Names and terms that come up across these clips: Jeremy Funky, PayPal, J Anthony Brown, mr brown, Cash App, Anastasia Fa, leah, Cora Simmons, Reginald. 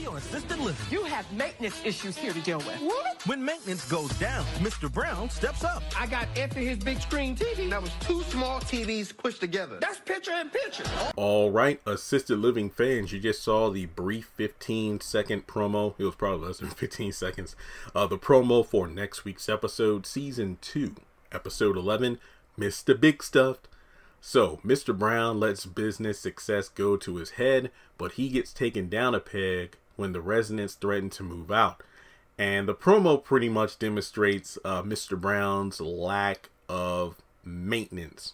Your assisted living. You have maintenance issues here to deal with. What? When maintenance goes down, Mr. Brown steps up. I got after his big screen TV. That was two small TVs pushed together. That's picture in picture. All right, assisted living fans, you just saw the brief 15-second promo. It was probably less than 15 seconds. The promo for next week's episode, Season 2, Episode 11, Mr. Big Stuff. So, Mr. Brown lets business success go to his head, but he gets taken down a peg when the residents threaten to move out. And the promo pretty much demonstrates Mr. Brown's lack of maintenance.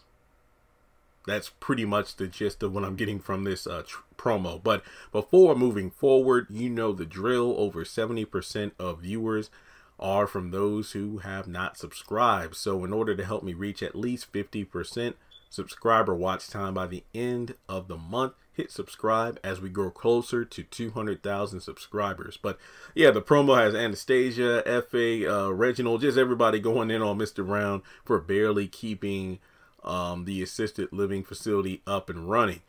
That's pretty much the gist of what I'm getting from this promo. But before moving forward, you know the drill. Over 70% of viewers are from those who have not subscribed. So in order to help me reach at least 50% subscriber watch time by the end of the month, hit subscribe as we grow closer to 200,000 subscribers. But yeah, the promo has Anastasia, Fa, Reginald, just everybody going in on Mr. Brown for barely keeping the assisted living facility up and running,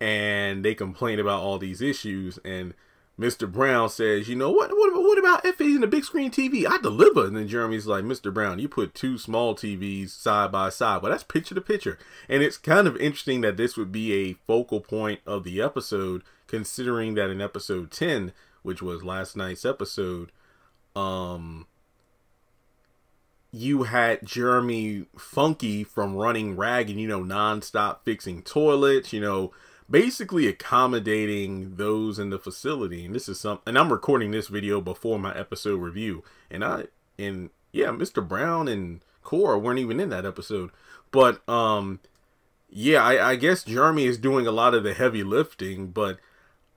and they complain about all these issues. And Mr. Brown says, you know what about Fa and the big screen TV? I deliver. And then Jeremy's like, Mr. Brown, you put two small TVs side by side. Well, that's picture to picture. And it's kind of interesting that this would be a focal point of the episode, considering that in episode 10, which was last night's episode, you had Jeremy Funky from Running Ragged, you know, nonstop fixing toilets, you know, basically accommodating those in the facility. And this is something, and I'm recording this video before my episode review, and yeah, Mr. Brown and Cora weren't even in that episode. But yeah, I guess Jeremy is doing a lot of the heavy lifting, but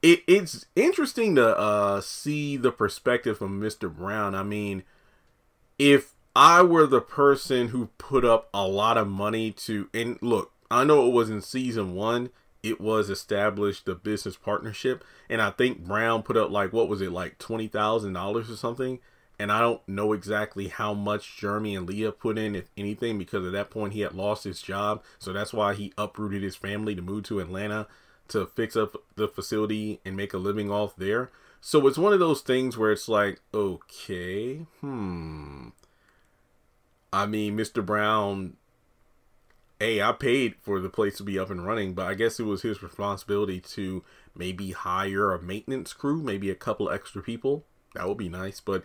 it's interesting to see the perspective from Mr. Brown. I mean, if I were the person who put up a lot of money to, and look, I know it was in season 1, it was established the business partnership, and I think Brown put up like, what was it, like $20,000 or something, and I don't know exactly how much Jeremy and Leah put in, if anything, because at that point he had lost his job, so that's why he uprooted his family to move to Atlanta to fix up the facility and make a living off there. So it's one of those things where it's like, okay, I mean, Mr. Brown, hey, I paid for the place to be up and running, but I guess it was his responsibility to maybe hire a maintenance crew, maybe a couple of extra people. That would be nice. But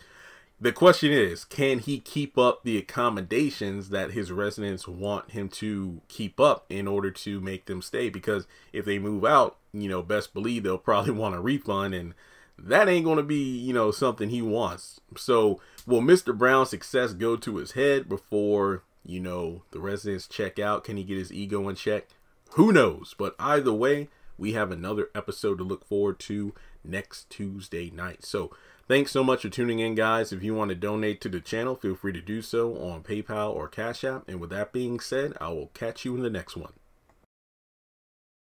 the question is, can he keep up the accommodations that his residents want him to keep up in order to make them stay? Because if they move out, you know, best believe they'll probably want a refund, and that ain't going to be, you know, something he wants. So will Mr. Brown's success go to his head before, you know, the residents check out? Can he get his ego in check? Who knows? But either way, we have another episode to look forward to next Tuesday night. So thanks so much for tuning in, guys. If you want to donate to the channel, feel free to do so on PayPal or Cash App. And with that being said, I will catch you in the next one.